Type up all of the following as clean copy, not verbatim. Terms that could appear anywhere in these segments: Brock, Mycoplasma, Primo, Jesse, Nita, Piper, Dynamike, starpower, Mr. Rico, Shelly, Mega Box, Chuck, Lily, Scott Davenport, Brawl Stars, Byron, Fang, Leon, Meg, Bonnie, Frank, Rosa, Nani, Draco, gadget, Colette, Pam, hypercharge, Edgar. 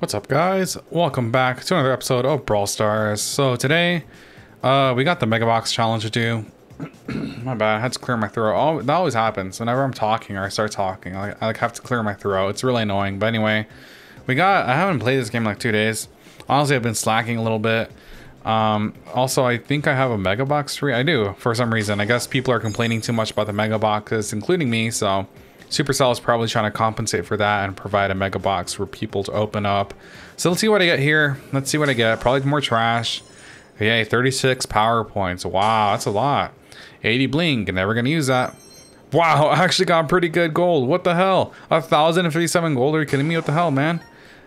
What's up, guys? Welcome back to another episode of Brawl Stars. So today, we got the Mega Box challenge to do. My bad, I had to clear my throat. Oh, that always happens whenever I'm talking or I start talking. I have to clear my throat. It's really annoying. But anyway, I haven't played this game in like 2 days. Honestly, I've been slacking a little bit. Also, I think I have a Mega Box free. I do, for some reason. I guess people are complaining too much about the Mega Boxes, including me, so Supercell is probably trying to compensate for that and provide a Mega Box for people to open up. So let's see what I get here. Let's see what I get. Probably more trash. Yay, 36 power points. Wow, that's a lot. 80 blink. Never gonna use that. Wow, I actually got pretty good gold. What the hell? 1,057 gold. Are you kidding me? What the hell, man?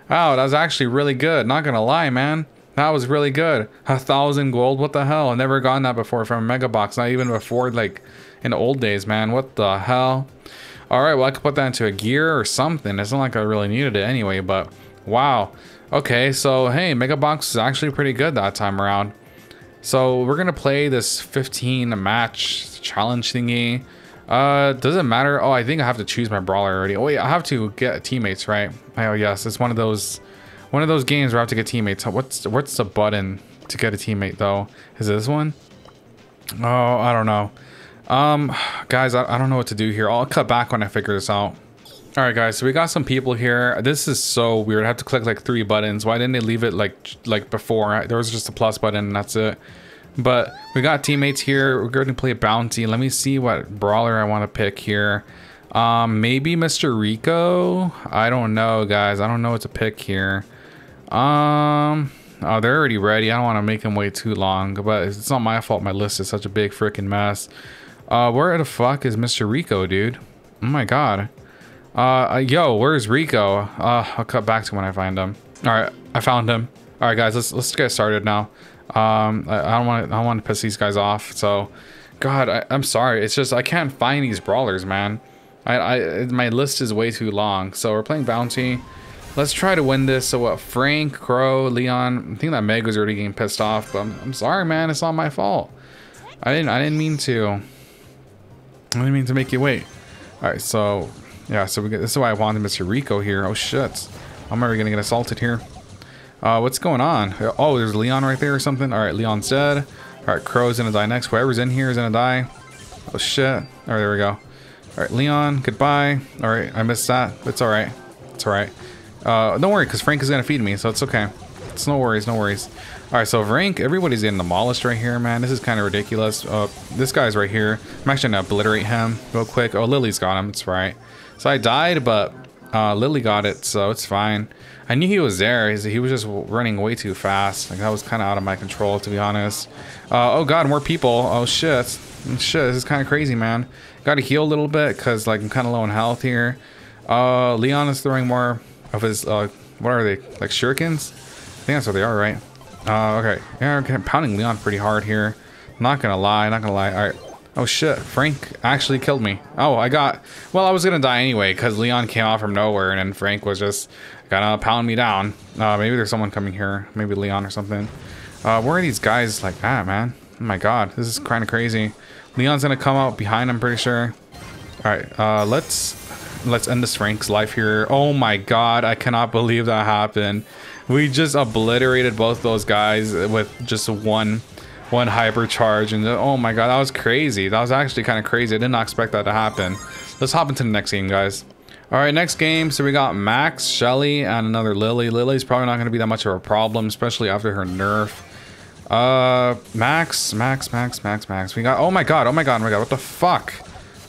Wow, that was actually really good. Not gonna lie, man. That was really good. 1,000 gold. What the hell? I've never gotten that before from a Mega Box. Not even before, like, in the old days, man. What the hell? All right, well, I could put that into a gear or something. It's not like I really needed it anyway, but wow. Okay, so hey, Mega Box is actually pretty good that time around. So we're gonna play this 15 match challenge thingy. Doesn't matter. Oh, I think I have to choose my brawler already. Oh wait, I have to get teammates, right? Oh yes, it's one of those games where I have to get teammates. What's the button to get a teammate though? Is it this one? Oh, I don't know. Guys, I don't know what to do here. I'll cut back when I figure this out. All right, guys, so we got some people here. This is so weird. I have to click like 3 buttons. Why didn't they leave it like before? There was just a plus button and that's it. But we got teammates here. We're going to play a bounty. Let me see what brawler I want to pick here. Maybe Mr. Rico. I don't know, guys. I don't know what to pick here. Oh, they're already ready. I don't want to make them wait too long, but it's not my fault. My list is such a big freaking mess. Where the fuck is Mr. Rico, dude? Oh my god. Yo, where's Rico? I'll cut back to when I find him. All right, I found him. All right, guys, let's get started now. I don't want to piss these guys off. So, God, I'm sorry. It's just I can't find these brawlers, man. My list is way too long. So we're playing bounty. Let's try to win this. So what? Frank, Crow, Leon. I think that Meg was already getting pissed off, but I'm sorry, man. It's not my fault. I didn't mean to. I didn't mean to make you wait. All right, so yeah, so we get, this is why I wanted Mr. Rico here. Oh shit, I'm already gonna get assaulted here. What's going on? Oh, there's Leon right there or something. All right, Leon's dead. All right, Crow's gonna die next. Whoever's in here is gonna die. Oh shit. All right, there we go. All right, Leon, goodbye. All right, I missed that. It's all right. It's all right. Don't worry, cause Frank is gonna feed me, so it's okay. It's no worries, no worries. Alright, so Frank, everybody's getting demolished right here, man. This is kind of ridiculous. This guy's right here. I'm actually going to obliterate him real quick. Oh, Lily's got him. It's right. So I died, but Lily got it, so it's fine. I knew he was there. He was just running way too fast. Like, that was kind of out of my control, to be honest. Oh, God, more people. Oh, shit. Shit, this is kind of crazy, man. Got to heal a little bit because, like, I'm kind of low in health here. Leon is throwing more of his, what are they? Like, shurikens? I think that's what they are, right? Okay. Yeah, okay. I'm pounding Leon pretty hard here. Not gonna lie. All right. Oh shit. Frank actually killed me. Oh, well, I was gonna die anyway because Leon came out from nowhere and then Frank was just gonna pound me down. Maybe there's someone coming here. Maybe Leon or something. Where are these guys like that, man? Oh my god. This is kind of crazy. Leon's gonna come out behind, I'm pretty sure. All right. Let's end this Frank's life here. Oh my god. I cannot believe that happened. We just obliterated both those guys with just one hypercharge, and oh my god, that was crazy. That was actually kind of crazy. I did not expect that to happen. Let's hop into the next game, guys. All right, next game. So we got Max, Shelly, and another Lily. Lily's probably not going to be that much of a problem, especially after her nerf. Max. We got. Oh my god. What the fuck?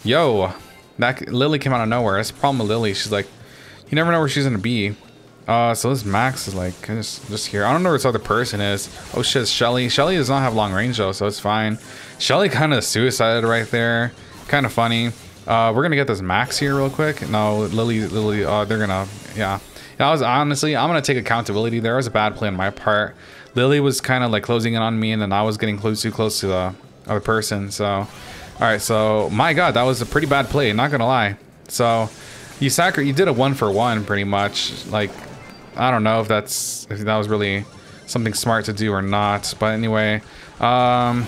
Yo, that Lily came out of nowhere. That's the problem with Lily. She's like, you never know where she's gonna be. So this Max is like just here. I don't know where this other person is. Oh shit, Shelly. Shelly does not have long range though, so it's fine. Shelly kind of suicided right there. Kind of funny. We're gonna get this Max here real quick. No, Lily. They're gonna, yeah. That was honestly, I'm gonna take accountability. There was a bad play on my part. Lily was kind of like closing in on me, and then I was getting too close to the other person. So, all right. So my god, that was a pretty bad play. Not gonna lie. So you did a 1-for-1 pretty much. Like, I don't know if that was really something smart to do or not, but anyway, oh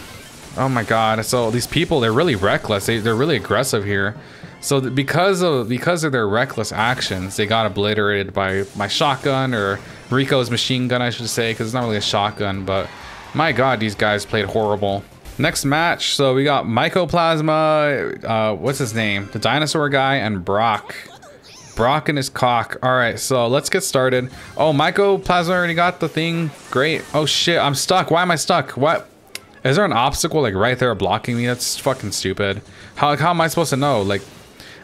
my god, so these people, they're really reckless. They're really aggressive here. So because of their reckless actions, they got obliterated by my shotgun or Rico's machine gun, I should say, because it's not really a shotgun, but my God, these guys played horrible. Next match, so we got Mycoplasma, what's his name? The dinosaur guy, and Brock. Brock and his cock. All right, so let's get started. Oh, Mycoplasma already got the thing. Great. Oh shit, I'm stuck. Why am I stuck? What? Is there an obstacle like right there blocking me? That's fucking stupid. How am I supposed to know? Like,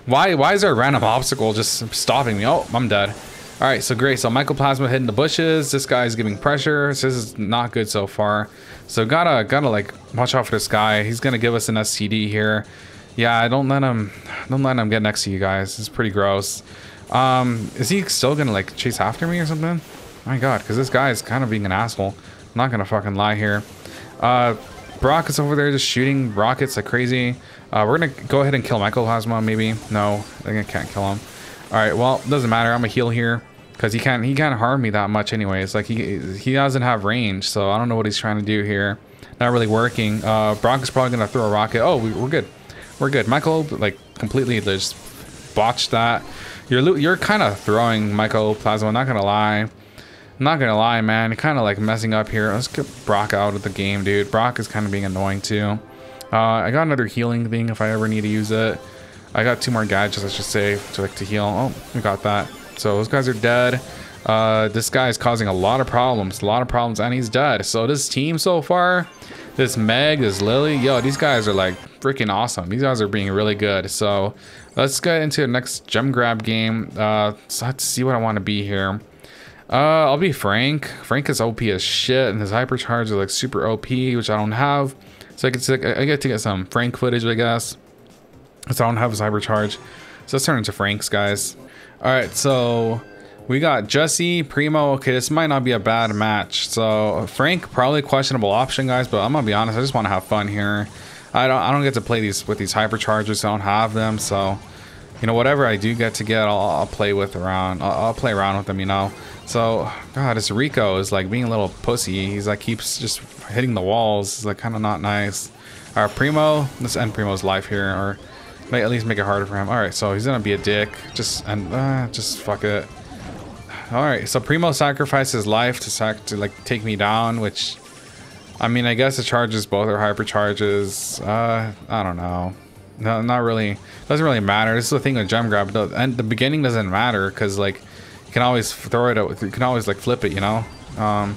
why is there a random obstacle just stopping me? Oh, I'm dead. All right, so great. So Mycoplasma hitting the bushes. This guy's giving pressure. So this is not good so far. So gotta like watch out for this guy. He's gonna give us an STD here. Yeah, don't let him get next to you guys. It's pretty gross. Is he still gonna like chase after me or something? My God, because this guy is kind of being an asshole. I'm not gonna fucking lie here. Brock is over there just shooting rockets like crazy. We're gonna go ahead and kill Mycoplasma, maybe. No, I think I can't kill him. All right, well, doesn't matter. I'm a heal here. Because he can't harm me that much anyways. Like he doesn't have range, so I don't know what he's trying to do here. Not really working. Brock is probably gonna throw a rocket. Oh, we're good. We're good. Michael like completely just botched that. You're kind of throwing Mycoplasma. I'm not gonna lie. I'm not gonna lie, man. You're kind of like messing up here. Let's get Brock out of the game, dude. Brock is kind of being annoying too. I got another healing thing if I ever need to use it. I got 2 more gadgets, I should say, to like to heal. Oh, we got that. So those guys are dead. This guy is causing a lot of problems, and he's dead. So this team so far, this Meg, this Lily, yo, these guys are like freaking awesome. These guys are being really good. So let's get into the next gem grab game. So let's see what I want to be here. I'll be Frank. Frank is OP as shit, and his hypercharge is like super OP, which I don't have. So I get to get some Frank footage, I guess. So I don't have his hypercharge. So let's turn into Franks, guys. All right, so we got Jesse, Primo. Okay, this might not be a bad match. So Frank, probably questionable option, guys. But I'm gonna be honest, I just want to have fun here. I don't get to play these with these hyperchargers. I don't have them, so you know whatever I do get to get, I'll play with around. I'll play around with them, you know. So God, this Rico is like being a little pussy. He's like keeps just hitting the walls. It's like kind of not nice. All right, Primo, let's end Primo's life here, or at least make it harder for him. All right, so he's gonna be a dick. Just fuck it. All right, so Primo sacrificed his life to like take me down, which, I mean, I guess it charges both or hypercharges. I don't know. No, not really. Doesn't really matter. This is the thing with gem grab. And the beginning doesn't matter because like you can always throw it. You can always like flip it. You know.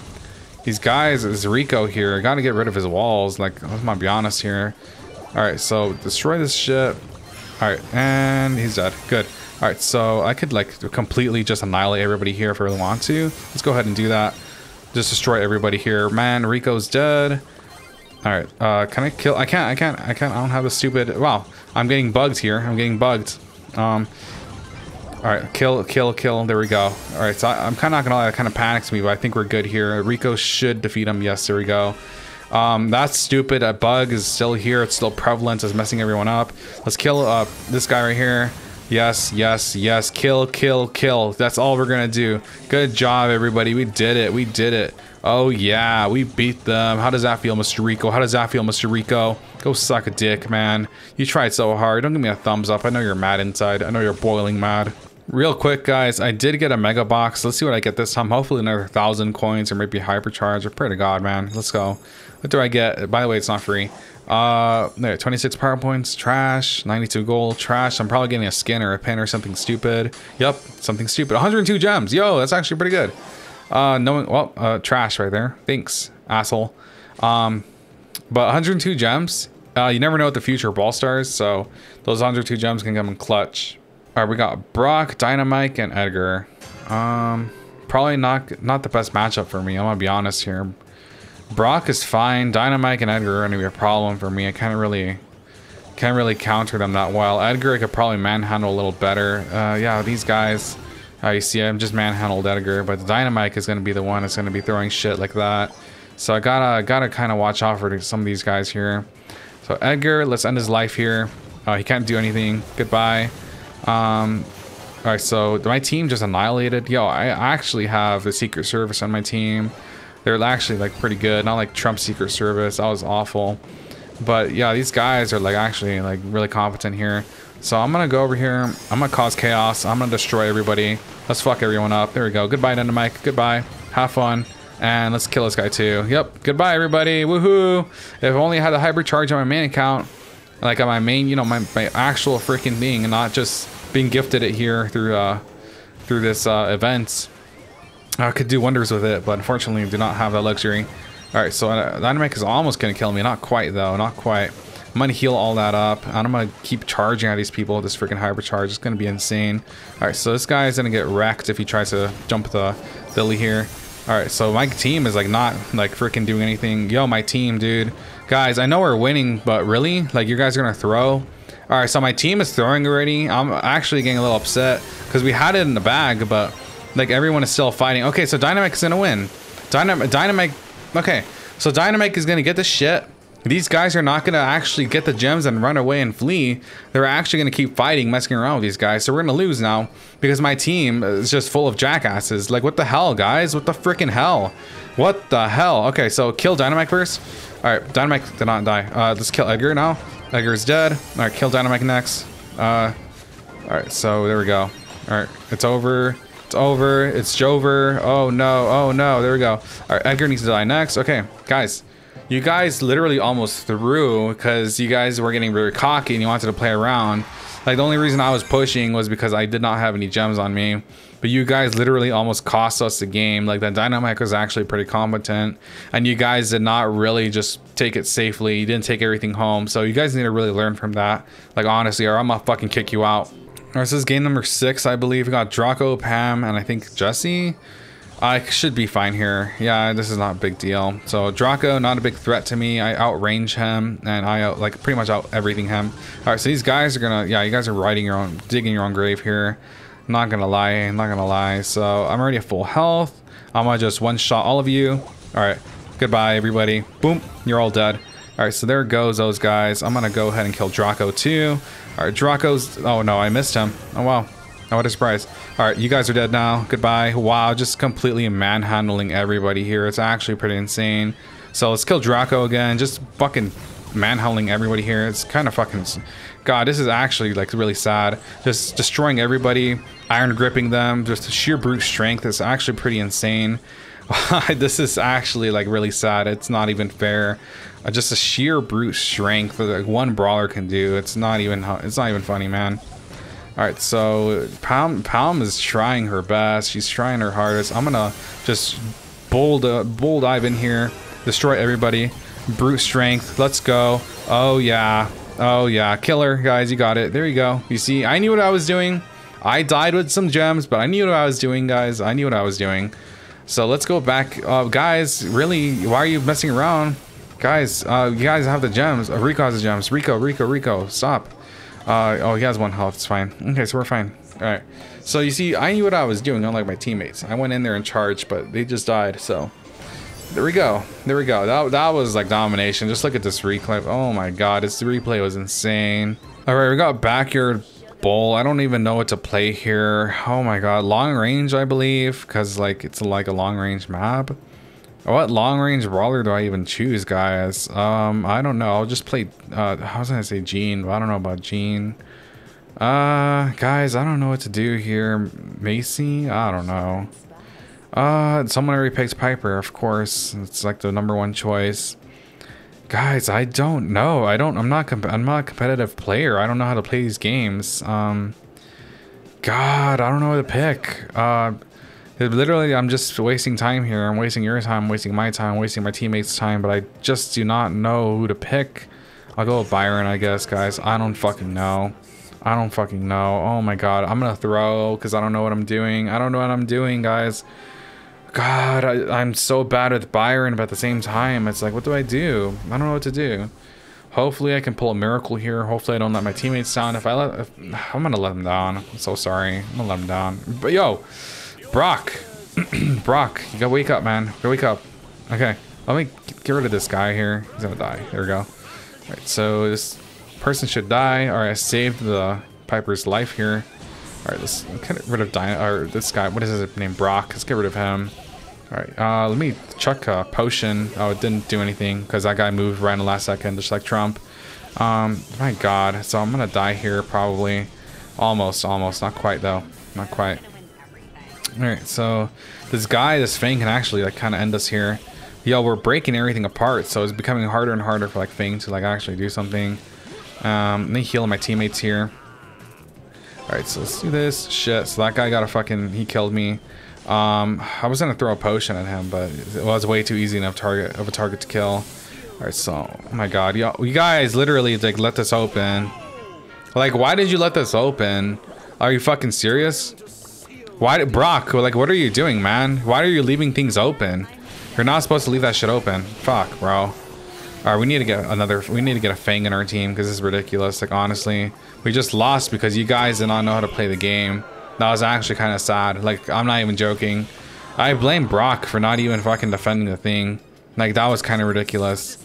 These guys, this Rico here, got to get rid of his walls. Like I'm gonna be honest here. All right, so destroy this shit. All right, and he's dead. Good. All right, so I could like completely just annihilate everybody here if I really want to. Let's go ahead and do that. Just destroy everybody here. Man, Rico's dead. All right, can I kill? I can't. I don't have a stupid. Wow, I'm getting bugged here. I'm getting bugged. All right, kill. There we go. All right, so I'm kind of not gonna lie. That kind of panics me, but I think we're good here. Rico should defeat him. Yes, there we go. That's stupid. A bug is still here. It's still prevalent. It's messing everyone up. Let's kill this guy right here. Yes. Kill. That's all we're gonna do. Good job, everybody. We did it. Oh yeah, we beat them. How does that feel, Mr. Rico? Go suck a dick, man. You tried so hard. Don't give me a thumbs up. I know you're mad inside. I know you're boiling mad. Real quick, guys, I did get a Mega Box. Let's see what I get this time. Hopefully another 1,000 coins or maybe hypercharge. I pray to God, man. Let's go. What do I get? By the way, it's not free. There, 26 power points, trash. 92 gold, trash. I'm probably getting a skin or a pin or something stupid. Yep, something stupid. 102 gems. Yo, that's actually pretty good. Knowing, well, trash right there. Thanks, asshole. But 102 gems. You never know what the future of Brawl Stars, so those 102 gems can come in clutch. All right, we got Brock, Dynamike, and Edgar. Probably not the best matchup for me. I'm gonna be honest here. Brock is fine. Dynamike and Edgar are gonna be a problem for me. I can't really counter them that well. Edgar I could probably manhandle a little better. Yeah, these guys. You see, I'm just manhandled Edgar, but the Dynamike is gonna be the one that's gonna be throwing shit like that. So I gotta kind of watch out for some of these guys here. So Edgar, let's end his life here. He can't do anything. Goodbye. All right, so my team just annihilated. Yo, I actually have the Secret Service on my team. They're actually like pretty good, not like Trump's Secret Service. That was awful. But yeah, these guys are like actually like really competent here. So I'm gonna go over here. I'm gonna cause chaos. I'm gonna destroy everybody. Let's fuck everyone up. There we go. Goodbye, Dynamike. Goodbye. Have fun. And let's kill this guy too. Yep. Goodbye, everybody. Woohoo. If only I had a hypercharge on my main account. Like on my main, you know, my actual freaking thing, and not just being gifted it here through through this events. I could do wonders with it, but unfortunately I do not have that luxury. Alright, so Dynamike is almost going to kill me. Not quite, though. Not quite. I'm going to heal all that up. I'm going to keep charging at these people with this freaking hypercharge. It's going to be insane. Alright, so this guy is going to get wrecked if he tries to jump the Lily here. Alright, so my team is, like, not, like, freaking doing anything. Yo, my team, dude. Guys, I know we're winning, but really? Like, you guys are going to throw? Alright, so my team is throwing already. I'm actually getting a little upset because we had it in the bag, but, like, everyone is still fighting. Okay, so Dynamike is going to win. Dynamike... Okay, so Dynamike is going to get the shit. These guys are not going to actually get the gems and run away and flee. They're actually going to keep fighting, messing around with these guys. So we're going to lose now because my team is just full of jackasses. Like, what the hell, guys? What the freaking hell? What the hell? Okay, so kill Dynamike first. All right, Dynamike did not die. Let's kill Edgar now. Edgar is dead. All right, kill Dynamike next. All right, so there we go. All right, it's over. Over, it's Jover. Oh no, oh no, there we go. All right, Edgar needs to die next. Okay, guys, you guys literally almost threw because you guys were getting really cocky and you wanted to play around. Like, the only reason I was pushing was because I did not have any gems on me, but you guys literally almost cost us the game. Like, that Dynamike was actually pretty competent, and you guys did not really just take it safely. You didn't take everything home, so you guys need to really learn from that, like, honestly, or I'm gonna fucking kick you out. Alright, so this is game number 6, I believe. We got Draco, Pam, and I think Jesse. I should be fine here. Yeah, this is not a big deal. So Draco, not a big threat to me. I outrange him, and I out, like, pretty much out everything him. Alright, so these guys are gonna, yeah, you guys are riding your own, digging your own grave here. Not gonna lie, I'm not gonna lie. So I'm already at full health. I'm gonna just one shot all of you. Alright, goodbye everybody. Boom, you're all dead. Alright, so there goes those guys. I'm gonna go ahead and kill Draco too. Alright, Draco's... Oh no, I missed him. Oh wow. Oh, what a surprise. Alright, you guys are dead now. Goodbye. Wow, just completely manhandling everybody here. It's actually pretty insane. So let's kill Draco again. Just fucking manhandling everybody here. It's kind of fucking... God, this is actually, like, really sad. Just destroying everybody. Iron gripping them. Just the sheer brute strength. It's actually pretty insane. This is actually, like, really sad. It's not even fair. Just a sheer brute strength that, like, one brawler can do. It's not even funny, man. All right, so Pam is trying her best. She's trying her hardest. I'm gonna just bull dive in here, destroy everybody. Brute strength, let's go. Oh yeah, oh yeah, killer guys, you got it. There you go. You see, I knew what I was doing. I died with some gems, but I knew what I was doing, guys. I knew what I was doing. So let's go back. Guys, really, why are you messing around? Guys, you guys have the gems. Rico has the gems. Rico, stop. Oh, he has one health. It's fine. Okay, so we're fine. All right. So you see, I knew what I was doing, unlike my teammates. I went in there and charged, but they just died. So there we go. There we go. That was like domination. Just look at this replay. Oh my God, this replay was insane. All right, we got backyard bowl. I don't even know what to play here. Oh my God, long range, I believe, because like it's like a long range map. What long range brawler do I even choose, guys? I don't know. I'll just play. I was gonna say Gene, but I don't know about Gene. Guys, I don't know what to do here. Macy, I don't know. Someone already picks Piper, of course. It's like the #1 choice. Guys, I don't know. I'm not a competitive player. I don't know how to play these games. God, I don't know what to pick. Literally, I'm just wasting time here. I'm wasting your time, wasting my time, wasting my teammates' time, but I just do not know who to pick. I'll go with Byron, I guess, guys. I don't fucking know. I don't fucking know. Oh my God, I'm gonna throw because I don't know what I'm doing. I don't know what I'm doing, guys. God, I'm so bad with Byron, but at the same time, it's like, what do? I don't know what to do. Hopefully, I can pull a miracle here. Hopefully, I don't let my teammates down. I'm gonna let them down. I'm so sorry. I'm gonna let them down. But yo. Brock, Brock, you gotta wake up, man. You gotta wake up. Okay, let me get rid of this guy here. He's gonna die. There we go. All right, so this person should die. All right, I saved the Piper's life here. All right, let's get rid of this guy. What is his name? Brock. Let's get rid of him. All right, let me chuck a potion. Oh, it didn't do anything because that guy moved right in the last second, just like Trump. My God. So I'm gonna die here probably. Almost, not quite though. Not quite. Alright, so this guy, this Fang can actually like kind of end us here. Yo, we're breaking everything apart, so it's becoming harder and harder for like Fang to like actually do something. Let me heal my teammates here. Alright, so let's do this. Shit, so that guy got a fucking... he killed me. I was gonna throw a potion at him, but it was way too easy enough target of a target to kill. Alright, so... oh my god, yo, you guys literally like let this open. Like, why did you let this open? Are you fucking serious? Why did Brock, like, what are you doing, man? Why are you leaving things open? You're not supposed to leave that shit open. Fuck, bro. All right, we need to get another. We need to get a Fang in our team because this is ridiculous. Like, honestly, we just lost because you guys did not know how to play the game. That was actually kind of sad. Like, I'm not even joking. I blame Brock for not even fucking defending the thing. Like, that was kind of ridiculous.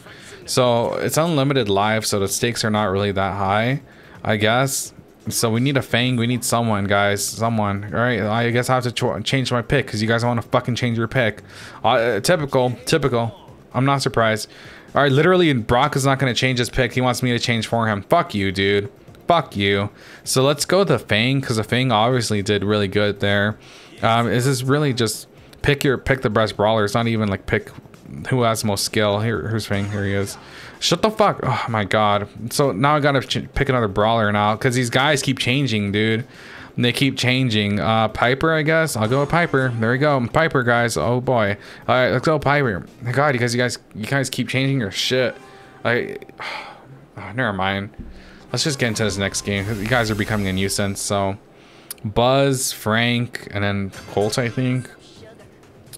So it's unlimited life, so the stakes are not really that high, I guess. So we need a Fang. We need someone, guys. Someone. All right. I guess I have to change my pick because you guys want to fucking change your pick. Typical. I'm not surprised. All right. Literally, Brock is not going to change his pick. He wants me to change for him. Fuck you, dude. Fuck you. So let's go with the Fang because the Fang obviously did really good there. This is really just pick the best brawler. It's not even like pick who has the most skill. Here, who's Fang? Here he is. Shut the fuck. Oh my god. So now I gotta pick another brawler now because these guys keep changing, dude. They keep changing. Piper, I guess. I'll go with Piper. There we go. Piper, guys. Oh boy. All right, let's go Piper. My god, because you guys keep changing your shit. Never mind. Let's just get into this next game. You guys are becoming a nuisance. So Buzz, Frank, and then Colt, I think.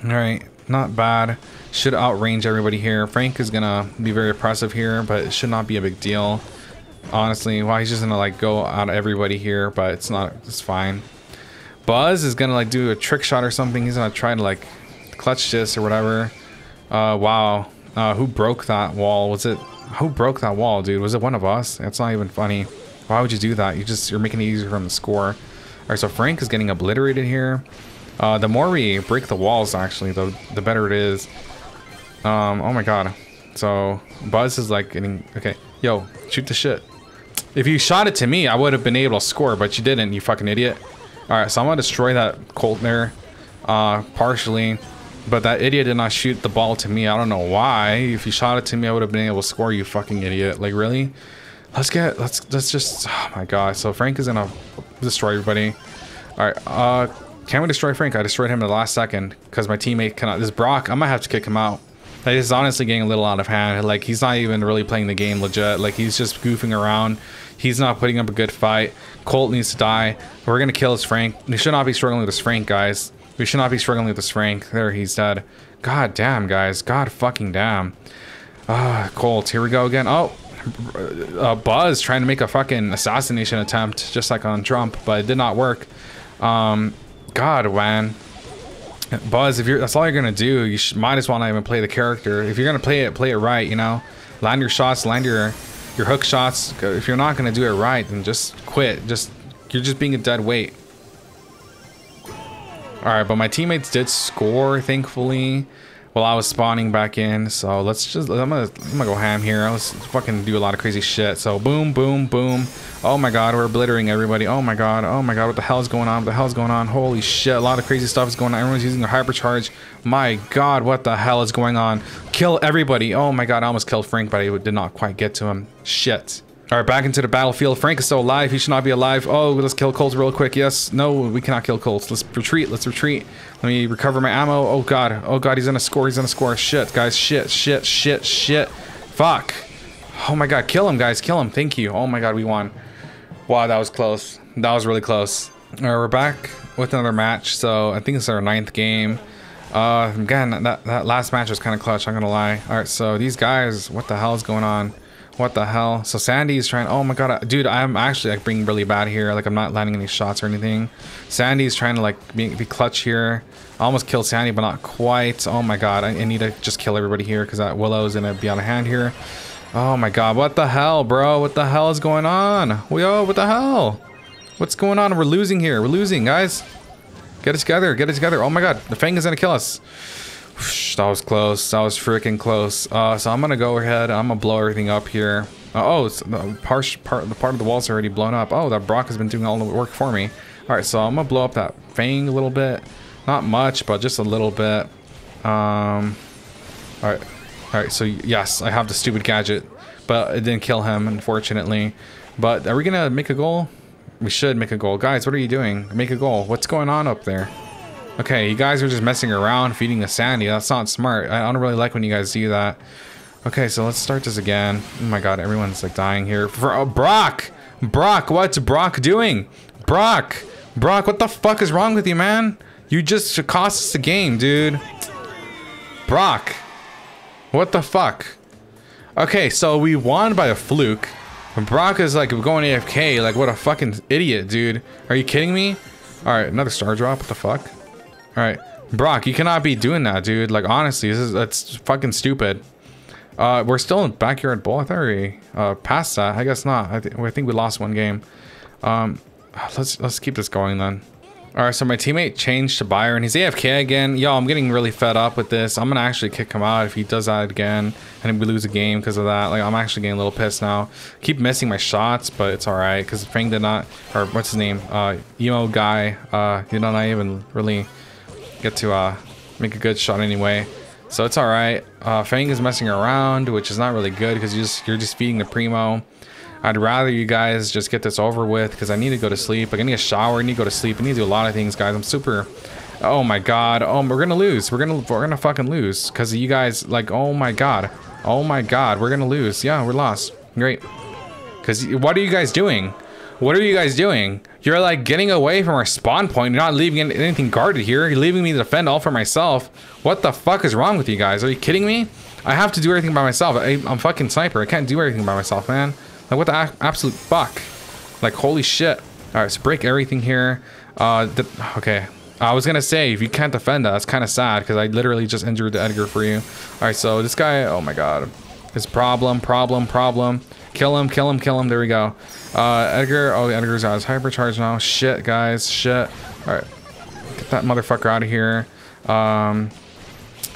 All right. Not bad. Should outrange everybody here. Frank is gonna be very oppressive here, but it should not be a big deal. Honestly, well, he's just gonna like go out of everybody here, but it's not. It's fine. Buzz is gonna like do a trick shot or something. He's gonna try to like clutch this or whatever. Wow. Who broke that wall? Was it? Who broke that wall, dude? Was it one of us? That's not even funny. Why would you do that? You're making it easier from the score. All right, so Frank is getting obliterated here. The more we break the walls, actually, the better it is. Oh my god. So, Buzz is like getting... okay, yo, shoot the shit. If you shot it to me, I would have been able to score, but you didn't, you fucking idiot. Alright, so I'm gonna destroy that Colt there, partially. But that idiot did not shoot the ball to me, I don't know why. If you shot it to me, I would have been able to score, you fucking idiot. Like, really? Let's just... oh my god. So, Frank is gonna destroy everybody. Alright, can we destroy Frank? I destroyed him in the last second because my teammate cannot. This Brock, I might have to kick him out. Like, this is honestly getting a little out of hand. Like, he's not even really playing the game legit. Like, he's just goofing around. He's not putting up a good fight. Colt needs to die. We're gonna kill this Frank. We should not be struggling with this Frank, guys. We should not be struggling with this Frank. There, he's dead. God damn, guys. God fucking damn. Colt, here we go again. Oh, Buzz trying to make a fucking assassination attempt, just like on Trump, but it did not work. God, man. Buzz, if that's all you're gonna do, you might as well not even play the character. If you're gonna play it right, you know? Land your shots, land your hook shots. If you're not gonna do it right, then just quit. You're just being a dead weight. Alright, but my teammates did score, thankfully, while I was spawning back in. So let's just, I'm gonna go ham here. I was fucking do a lot of crazy shit. So boom, boom, boom. Oh my god, we're obliterating everybody. Oh my god, oh my god, what the hell is going on? What the hell is going on? Holy shit, a lot of crazy stuff is going on. Everyone's using their hypercharge. My god, what the hell is going on? Kill everybody. Oh my god, I almost killed Frank, but I did not quite get to him. Shit. Alright, back into the battlefield. Frank is still alive. He should not be alive. Oh, let's kill Colt real quick. Yes. No, we cannot kill Colt. Let's retreat. Let's retreat. Let me recover my ammo. Oh god. Oh god, he's gonna score. He's gonna score. Shit, guys. Shit, shit, shit, shit. Fuck. Oh my god, kill him, guys. Kill him. Thank you. Oh my god, we won. Wow, that was close. That was really close. All right, we're back with another match. So I think it's our 9th game. Again, that last match was kind of clutch. I'm gonna lie. All right, so these guys, what the hell is going on? What the hell? So Sandy's trying. Oh my god, dude, I'm actually like being really bad here. Like, I'm not landing any shots or anything. Sandy's trying to like be clutch here. I almost killed Sandy, but not quite. Oh my god, I need to just kill everybody here because that Willow's gonna be out of hand here. Oh my god, what the hell, bro? What the hell is going on? Yo, what the hell? What's going on? We're losing here. We're losing, guys. Get it together. Get it together. Oh my god, the Fang is gonna kill us. That was close. That was freaking close. So I'm gonna go ahead. I'm gonna blow everything up here. So the part of the wall's already blown up. Oh, that Brock has been doing all the work for me. All right, so I'm gonna blow up that Fang a little bit. Not much, but just a little bit. All right. So yes, I have the stupid gadget, but it didn't kill him, unfortunately. But are we gonna make a goal? We should make a goal, guys. What are you doing? Make a goal. What's going on up there? Okay, you guys are just messing around, feeding the Sandy. That's not smart. I don't really like when you guys do that. Okay, so let's start this again. Oh my God, everyone's like dying here. Oh, Brock! Brock, what's Brock doing? Brock! Brock, what the fuck is wrong with you, man? You just cost us the game, dude. Brock! What the fuck? Okay, so we won by a fluke. Brock is like going AFK. Like, what a fucking idiot, dude. Are you kidding me? Alright, another star drop. What the fuck? Alright, Brock, you cannot be doing that, dude. Like, honestly, that's fucking stupid. We're still in backyard ball. I thought we passed that. I guess not. I think we lost one game. Let's keep this going then. All right, so my teammate changed to Byron. He's AFK again. Yo, I'm getting really fed up with this. I'm gonna actually kick him out if he does that again, and we lose a game because of that. Like, I'm actually getting a little pissed now. Keep missing my shots, but it's all right because Fang did not, or what's his name, emo guy, did not even really get to make a good shot anyway. So it's all right. Fang is messing around, which is not really good because you're just feeding the Primo. I'd rather you guys just get this over with because I need to go to sleep. Like, I need a shower. I need to go to sleep. I need to do a lot of things, guys. I'm super. Oh my God. Oh, we're gonna lose. We're gonna fucking lose because you guys like. Oh my God. Oh my God. We're gonna lose. Yeah, we're lost. Great. Because what are you guys doing? What are you guys doing? You're like getting away from our spawn point. You're not leaving anything guarded here. You're leaving me to defend all for myself. What the fuck is wrong with you guys? Are you kidding me? I have to do everything by myself. I'm fucking sniper. I can't do everything by myself, man. Like, what the absolute fuck? Like, holy shit. All right, so break everything here. Okay. I was gonna say, if you can't defend that, that's kind of sad because I literally just injured the Edgar for you. All right, so this guy, oh my God. His problem. Kill him. There we go. Edgar. Oh, Edgar's out. His hypercharge now. Shit, guys. Shit. All right. Get that motherfucker out of here.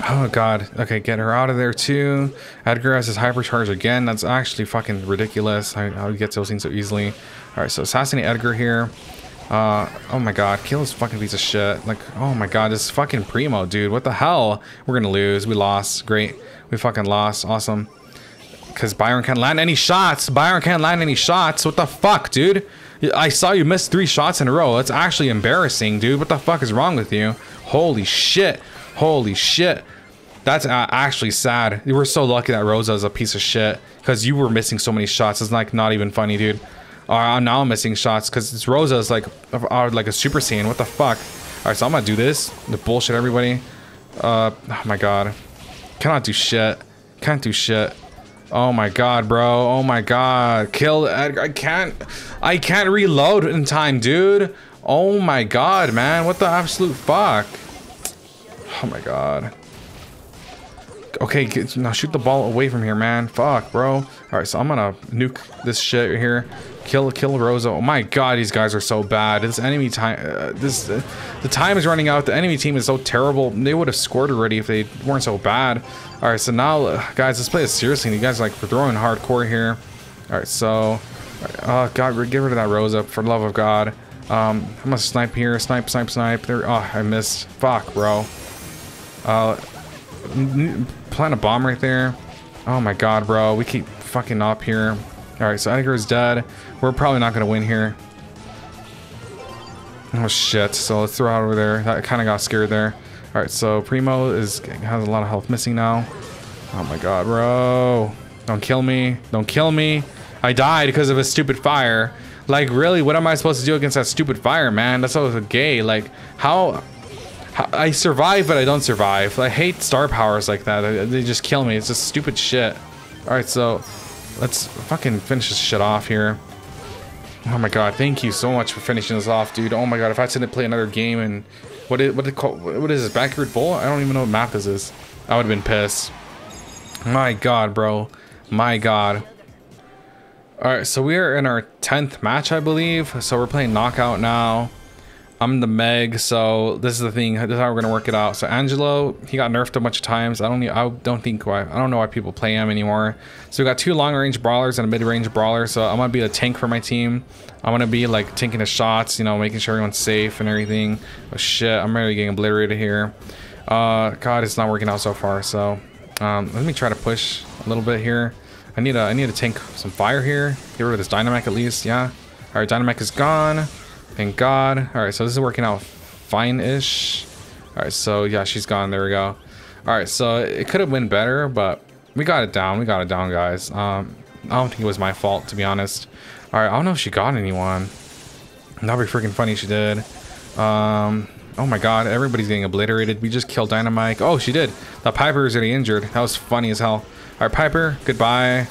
Oh, God. Okay, get her out of there, too. Edgar has his hypercharge again. That's actually fucking ridiculous. How do you get those things so easily? All right, so assassinate Edgar here. Oh, my God. Kill this fucking piece of shit. Like, oh, my God. This fucking Primo, dude. What the hell? We're going to lose. We lost. Great. We fucking lost. Awesome. Because Byron can't land any shots. What the fuck, dude? I saw you miss 3 shots in a row. That's actually embarrassing, dude. What the fuck is wrong with you? Holy shit. That's actually sad. You were so lucky that Rosa is a piece of shit. Because you were missing so many shots. It's like not even funny, dude. Now I'm missing shots. Because Rosa is like a Super Saiyan. What the fuck? Alright, so I'm going to do this. The bullshit, everybody. Oh, my God. Cannot do shit. Can't do shit. Oh my God, bro. Oh my God. Kill Edgar. I can't reload in time, dude. Oh my God, man. What the absolute fuck? Oh my God. Okay, now shoot the ball away from here, man. Fuck, bro. All right, so I'm gonna nuke this shit here. Kill Rosa. Oh my God, these guys are so bad. This enemy time, the time is running out. The enemy team is so terrible. They would have scored already if they weren't so bad. All right, so now, guys, let's play this seriously. You guys like we're throwing hardcore here. All right, so, oh God, get rid of that Rosa for the love of God. I'm gonna snipe here. Snipe. There. Oh, I missed. Fuck, bro. Plant a bomb right there. Oh my God, bro. We keep fucking up here. All right, so Edgar is dead. We're probably not gonna win here. Oh shit. So let's throw out over there. I kind of got scared there. All right, so Primo has a lot of health missing now. Oh my God, bro. Don't kill me. I died because of a stupid fire. Like, really, what am I supposed to do against that stupid fire, man? That's always a gay. Like, how I survive, but I don't survive. I hate star powers like that. They just kill me. It's just stupid shit. All right, so let's fucking finish this shit off here. Oh my God, thank you so much for finishing this off, dude. Oh my God, if I didn't play another game and what is this backyard bowl? I don't even know what map this is. I would have been pissed. My God, bro. My God. All right, so we are in our 10th match, I believe. So we're playing knockout now. I'm the Meg, so this is the thing. This is how we're gonna work it out. So Angelo, he got nerfed a bunch of times. I don't know why people play him anymore. So we got two long-range brawlers and a mid-range brawler. So I'm gonna be a tank for my team. I'm gonna be like tanking the shots, you know, making sure everyone's safe and everything. Oh shit, I'm already getting obliterated here. God, it's not working out so far. So let me try to push a little bit here. I need to tank some fire here. Get rid of this Dynamike at least. Yeah. All right, Dynamike is gone. Thank God. All right, so this is working out fine-ish. All right, so yeah, she's gone. There we go. All right, so it could have went better, but we got it down. We got it down, guys. I don't think it was my fault, to be honest. All right, I don't know if she got anyone. That'd be freaking funny if she did. Oh my God, everybody's getting obliterated. We just killed Dynamike. Oh, she did. The Piper is already injured. That was funny as hell. All right, Piper, goodbye.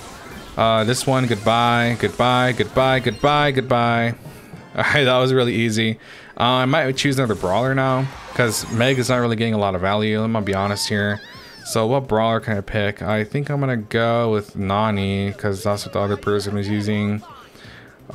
This one, goodbye, goodbye, goodbye, goodbye, goodbye. Alright, that was really easy. I might choose another brawler now, because Meg is not really getting a lot of value. I'm gonna be honest here. So what brawler can I pick? I think I'm gonna go with Nani, because that's what the other person was using.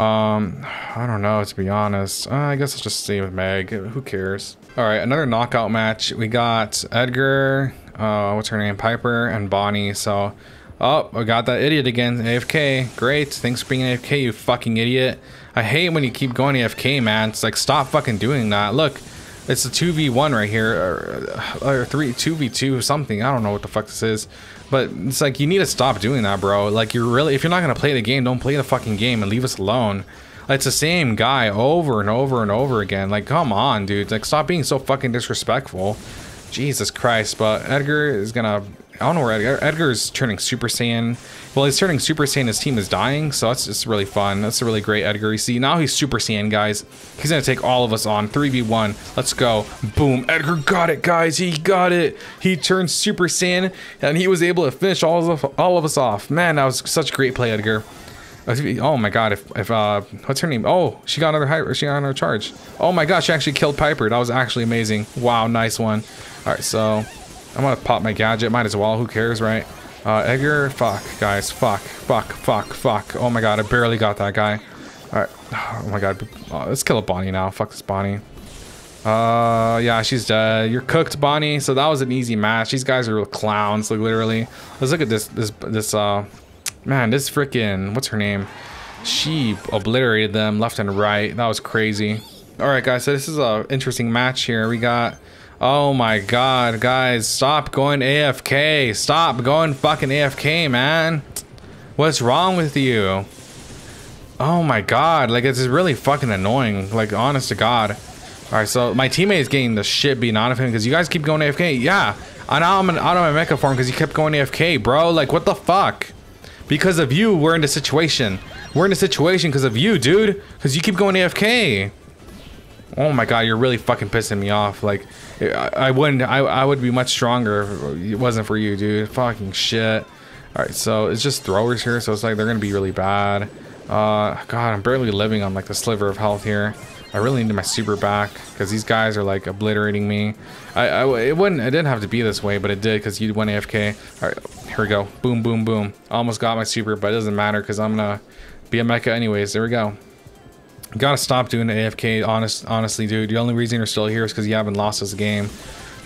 I don't know, to be honest. I guess I'll just stay with Meg. Who cares? Alright, another knockout match. We got Edgar, what's her name? Piper and Bonnie. So, oh, I got that idiot again. AFK. Great. Thanks for being AFK, you fucking idiot. I hate when you keep going AFK, man. It's like, stop fucking doing that. Look, it's a 2v1 right here, or 2v2 something. I don't know what the fuck this is, but it's like, you need to stop doing that, bro. Like, you're really, if you're not gonna play the game, don't play the fucking game and leave us alone. It's the same guy over and over and over again. Like, come on, dude. Like, stop being so fucking disrespectful. Jesus Christ. But Edgar is gonna, I don't know where Edgar's turning Super Saiyan. Well, he's turning Super Saiyan. His team is dying, so that's just really fun. That's a really great Edgar. You see, now he's Super Saiyan, guys. He's gonna take all of us on 3v1. Let's go! Boom! Edgar got it, guys. He got it. He turned Super Saiyan, and he was able to finish all of us off. Man, that was such great play, Edgar. Oh my God! If what's her name? Oh, she got another hyper. She got another charge. Oh my gosh! She actually killed Piper. That was actually amazing. Wow, nice one. All right, so. I'm gonna pop my gadget, might as well, who cares, right? Edgar, fuck, guys, fuck, fuck, fuck, fuck. Oh my God, I barely got that guy. All right, oh my God, let's kill a Bonnie now, fuck this Bonnie. Yeah, she's dead, you're cooked, Bonnie. So that was an easy match, these guys are real clowns, like literally. Let's look at this freaking, what's her name? She obliterated them left and right, that was crazy. All right, guys, so this is an interesting match here, we got... Oh my God, guys, stop going AFK. Stop going fucking AFK, man. What's wrong with you? Oh my God, like, it's really fucking annoying. Like, honest to God. All right, so my teammate is getting the shit beaten out of him because you guys keep going AFK. Yeah, and now I'm out of my mecha form because you kept going AFK, bro. Like, what the fuck? Because of you, we're in the situation. We're in the situation because of you, dude. Because you keep going AFK. Oh my God, you're really fucking pissing me off. Like, I would be much stronger if it wasn't for you, dude. Fucking shit. All right, so it's just throwers here, so it's like they're gonna be really bad. God, I'm barely living on like the sliver of health here. I really need my super back because these guys are like obliterating me. It didn't have to be this way, but it did because you went AFK. All right, here we go. Boom, boom, boom. Almost got my super, but it doesn't matter because I'm gonna be a mecha anyways. There we go. You gotta stop doing the AFK, honestly, dude. The only reason you're still here is because you haven't lost this game.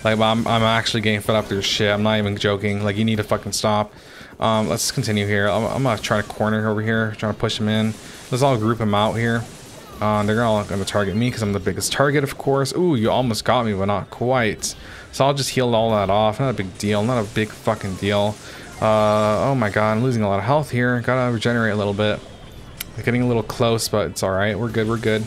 Like, I'm actually getting fed up with your shit. I'm not even joking. Like, you need to fucking stop. Let's continue here. I'm gonna try to corner over here, trying to push him in. Let's all group him out here. They're all gonna target me because I'm the biggest target, of course. Ooh, you almost got me, but not quite. So I'll just heal all that off. Not a big deal. Not a big fucking deal. Oh my God, I'm losing a lot of health here. Gotta regenerate a little bit. Getting a little close, but it's all right. We're good. We're good.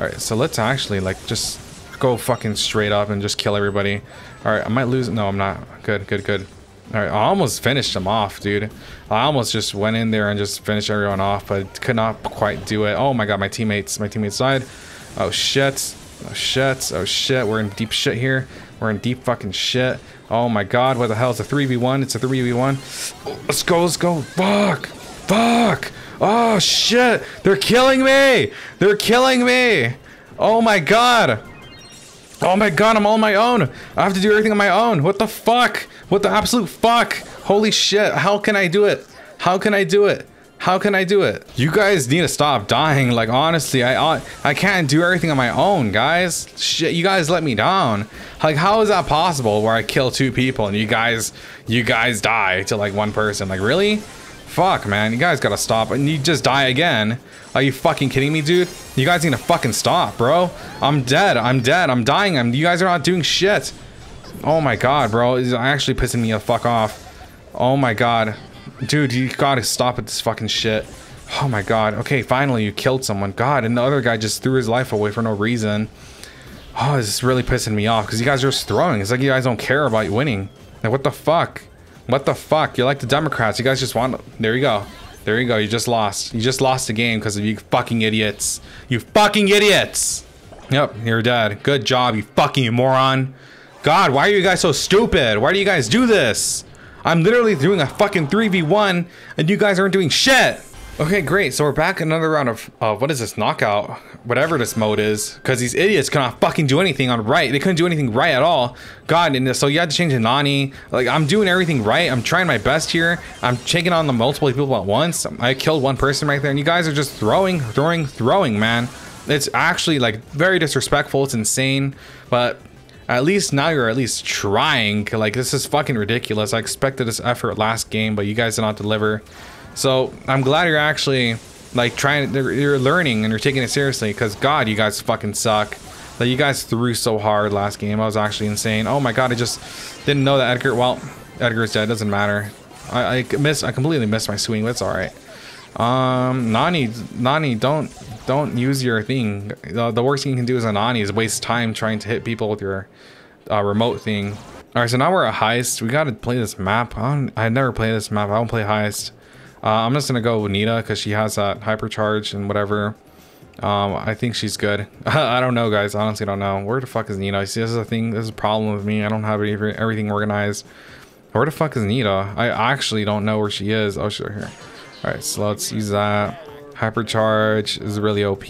All right, so let's actually like just go fucking straight up and just kill everybody. All right, I might lose. No, I'm not. Good, good, good. All right, I almost finished them off, dude. I almost just went in there and just finished everyone off, but could not quite do it. Oh my God, my teammates died. Oh shit. Oh shit. Oh shit. We're in deep shit here. We're in deep fucking shit. Oh my God, what the hell? It's a 3v1. It's a 3v1. Oh, let's go. Let's go. Fuck. Fuck. Oh shit, they're killing me! They're killing me! Oh my God! Oh my God, I'm all on my own! I have to do everything on my own! What the fuck? What the absolute fuck? Holy shit, how can I do it? How can I do it? How can I do it? You guys need to stop dying. Like, honestly, I can't do everything on my own, guys. Shit, you guys let me down. Like, how is that possible where I kill two people and you guys die to, like, one person? Like, really? Fuck, man. You guys gotta stop. And you just die again. Are you fucking kidding me, dude? You guys need to fucking stop, bro. I'm dead. I'm dead. I'm dying. You guys are not doing shit. Oh, my God, bro. It's actually pissing me the fuck off. Oh, my God. Dude, you gotta stop with this fucking shit. Oh my God. Okay, finally you killed someone. God, and the other guy just threw his life away for no reason. Oh, this is really pissing me off because you guys are just throwing. It's like you guys don't care about winning. Like, what the fuck? What the fuck? You're like the Democrats. You guys just want... There you go. There you go. You just lost. You just lost the game because of you fucking idiots. You fucking idiots! Yep, you're dead. Good job, you fucking moron. God, why are you guys so stupid? Why do you guys do this? I'm literally doing a fucking 3v1 and you guys aren't doing shit. Okay, great. So we're back another round of, what is this? Knockout, whatever this mode is. Cause these idiots cannot fucking do anything on right. They couldn't do anything right at all. God, and so you had to change to Nani. Like, I'm doing everything right. I'm trying my best here. I'm taking on the multiple people at once. I killed one person right there and you guys are just throwing, man. It's actually like very disrespectful. It's insane, but at least now you're at least trying. Like, this is fucking ridiculous. I expected this effort last game, but you guys did not deliver. So I'm glad you're actually like trying, you're learning and you're taking it seriously because God, you guys fucking suck. Like, you guys threw so hard last game. I was actually insane. Oh my God, I just didn't know that Edgar, well, Edgar's dead, doesn't matter. I completely missed my swing, but it's all right. Nani, don't use your thing. The worst thing you can do as a Nani is waste time trying to hit people with your remote thing. All right, so now we're at Heist. We gotta play this map. I never play this map. I don't play Heist. I'm just gonna go with Nita because she has that hypercharge and whatever. I think she's good. I don't know, guys. I honestly don't know. Where the fuck is Nita? See, this is a thing. This is a problem with me. I don't have everything organized. Where the fuck is Nita? I actually don't know where she is. Oh, sure, here. All right, so let's use that. Hypercharge is really OP.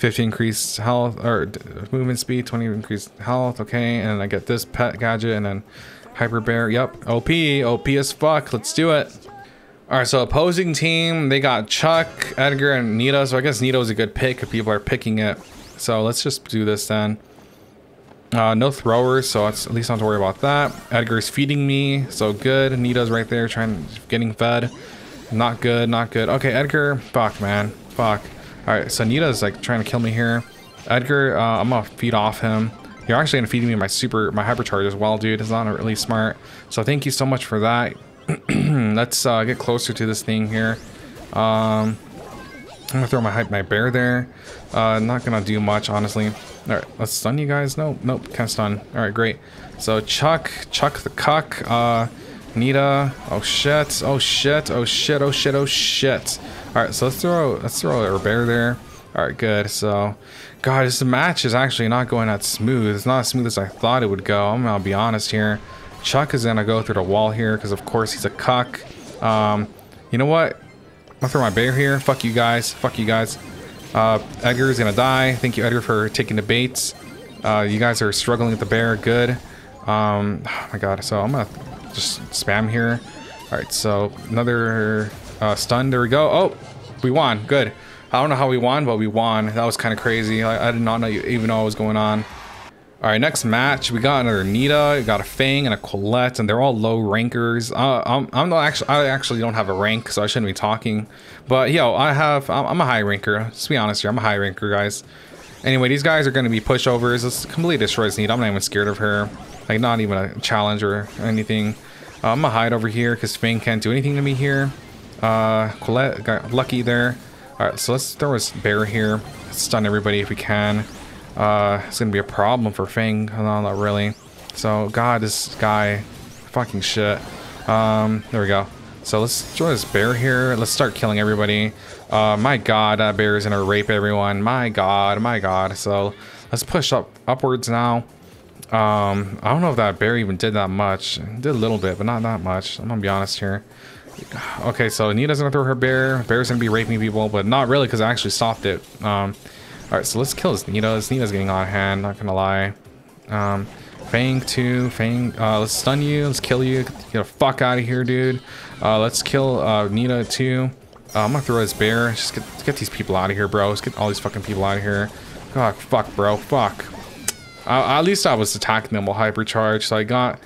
50 increased health, or movement speed, 20 increased health, okay. And I get this pet gadget and then hyper bear, yep. OP as fuck, let's do it. All right, so opposing team, they got Chuck, Edgar, and Nita. So I guess Nita is a good pick if people are picking it. So let's just do this then. No throwers, so it's at least not to worry about that. Edgar's feeding me, so good. Nita's right there getting fed. Not good, not good. Okay, Edgar, fuck, man, fuck. All right, so Nita's like trying to kill me here. Edgar, I'm gonna feed off him. You're actually gonna feed me my hypercharge as well, dude. It's not really smart. So thank you so much for that. Let's get closer to this thing here. I'm gonna throw my bear there. Not gonna do much, honestly. All right, let's stun you guys. Nope, can't stun. All right, great. So Chuck the cuck. Nita, oh shit. All right, so let's throw our bear there. All right, good. So God, this match is actually not going that smooth. It's not as smooth as I thought it would go. I'm gonna be honest here. Chuck is gonna go through the wall here because of course he's a cuck. You know what, I'm gonna throw my bear here. Fuck you guys. Edgar's gonna die. Thank you, Edgar, for taking the baits. You guys are struggling with the bear, good. Oh my God, so I'm gonna just spam here. All right, so another stun, there we go. Oh, we won, good. I don't know how we won, but we won. That was kind of crazy. I did not know, even know what was going on. All right, next match, we got another Nita, we got a Fang and a Colette, and they're all low rankers. I actually don't have a rank, so I shouldn't be talking, but yo, I'm a high ranker. Let's be honest here, I'm a high ranker, guys. Anyway, these guys are going to be pushovers. This completely destroys Nita. I'm not even scared of her. Like, not even a challenge or anything. I'm gonna hide over here because Fang can't do anything to me here. Colette got lucky there. All right, so let's throw his bear here. Let's stun everybody if we can. It's gonna be a problem for Fang. No, not really. So God, this guy, fucking shit. There we go. So let's throw this bear here. Let's start killing everybody. My God, that bear is gonna rape everyone. My God. So let's push upwards now. I don't know if that bear even did that much. It did a little bit, but not that much. I'm gonna be honest here. Okay, so Nita's gonna throw her bear. Bear's gonna be raping people, but not really because I actually stopped it. All right, so let's kill this Nita. This Nita's getting out of hand, not gonna lie. Fang too. Fang, let's stun you. Let's kill you. Get the fuck out of here, dude. Let's kill Nita too. I'm gonna throw this bear. Just get these people out of here, bro. Let's get all these fucking people out of here. God, fuck, bro, fuck. At least I was attacking them while hypercharged, so I got,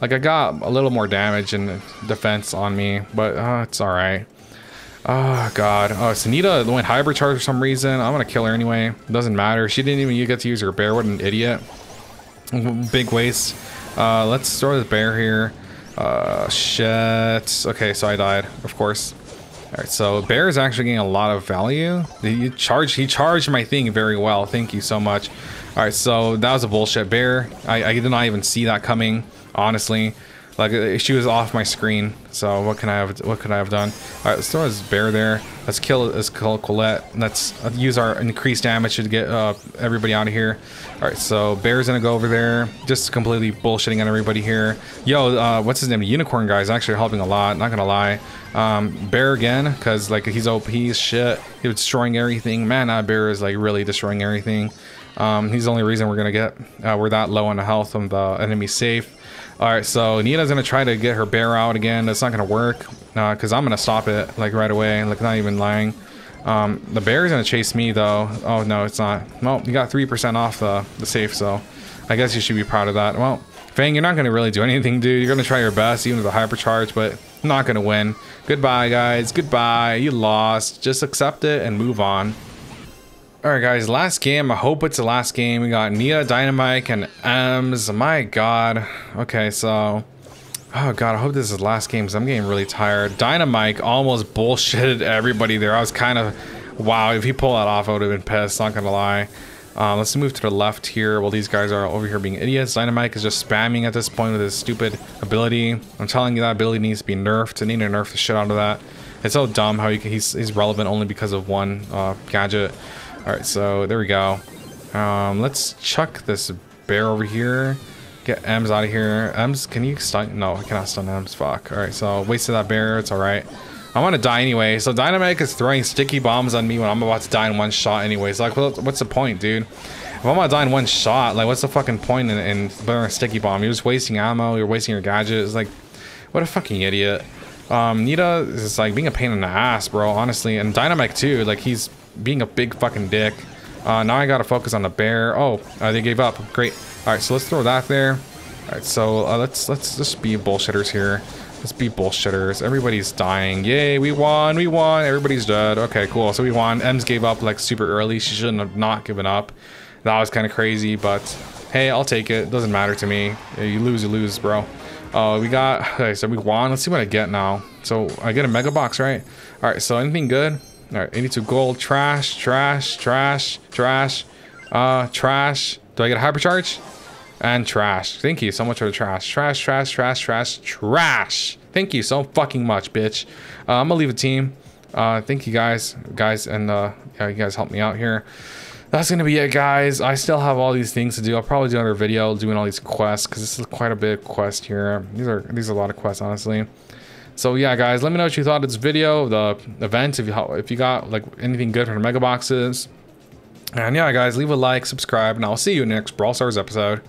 like, I got a little more damage and defense on me, but it's all right. Oh God. Oh, so Nita went hypercharged for some reason. I'm gonna kill her anyway. It doesn't matter. She didn't even get to use her bear. What an idiot. Big waste. Let's throw this bear here. Shit. Okay, so I died, of course. All right, so bear is actually getting a lot of value. He charged my thing very well. Thank you so much. All right, so that was a bullshit bear. I did not even see that coming, honestly. Like, she was off my screen. So what could I have done? All right, let's throw this bear there. Let's kill Colette. Let's use our increased damage to get everybody out of here. All right, so bear's gonna go over there, just completely bullshitting on everybody here. Yo, what's his name? The unicorn guy's actually helping a lot. Not gonna lie. Bear again, cause like he's OP as shit. He was destroying everything. Man, that bear is like really destroying everything. He's the only reason we're gonna get. We're that low on the health and the enemy's safe. All right, so Nita's gonna try to get her bear out again. That's not gonna work, cause I'm gonna stop it like right away. Like, not even lying. The bear's gonna chase me though. Oh no, it's not. Well, you got 3% off the safe, so I guess you should be proud of that. Well, Fang, you're not gonna really do anything, dude. You're gonna try your best, even with the hypercharge, but not gonna win. Goodbye, guys. Goodbye. You lost. Just accept it and move on. Alright guys, last game. I hope it's the last game. We got Nita, Dynamike, and Ems. My god. Okay, so... oh god, I hope this is the last game because I'm getting really tired. Dynamike almost bullshitted everybody there. I was kind of... wow, if he pulled that off, I would have been pissed. Not gonna lie. Let's move to the left here while these guys are over here being idiots. Dynamike is just spamming at this point with his stupid ability. I'm telling you, that ability needs to be nerfed. I need to nerf the shit out of that. It's so dumb how he's relevant only because of one gadget. All right, so there we go. Let's chuck this bear over here. Get Ems out of here. Ems, can you stun? No, I cannot stun Ems. Fuck. All right, so wasted that bear. It's all right. I want to die anyway. So Dynamike is throwing sticky bombs on me when I'm about to die in one shot anyways. Like, what's the point, dude? If I'm about to die in one shot, like, what's the fucking point in throwing a sticky bomb? You're just wasting ammo. You're wasting your gadgets. Like, what a fucking idiot. Nita is, like, being a pain in the ass, bro, honestly. And Dynamike, too. Like, he's... being a big fucking dick. Now I gotta focus on the bear. Oh, they gave up. Great. All right, so let's throw that there. All right, so let's just be bullshitters here. Let's be bullshitters. Everybody's dying. Yay, we won. We won. Everybody's dead. Okay, cool. So we won. Ems gave up like super early. She shouldn't have not given up. That was kind of crazy, but hey, I'll take it. Doesn't matter to me. You lose, bro. We got. Okay, so we won. Let's see what I get now. So I get a mega box, right? All right. So anything good? All right, 82 gold, trash, trash, trash, trash, trash. Do I get a hypercharge? And trash. Thank you so much for the trash. Trash, trash, trash, trash, trash. Thank you so fucking much, bitch. I'm gonna leave a team. Thank you guys, and yeah, you guys helped me out here. That's gonna be it, guys. I still have all these things to do. I'll probably do another video doing all these quests because this is quite a bit of quest here. These are a lot of quests, honestly. So yeah, guys, let me know what you thought of this video, the event, if you got like anything good from the mega boxes. And yeah, guys, leave a like, subscribe, and I'll see you in the next Brawl Stars episode.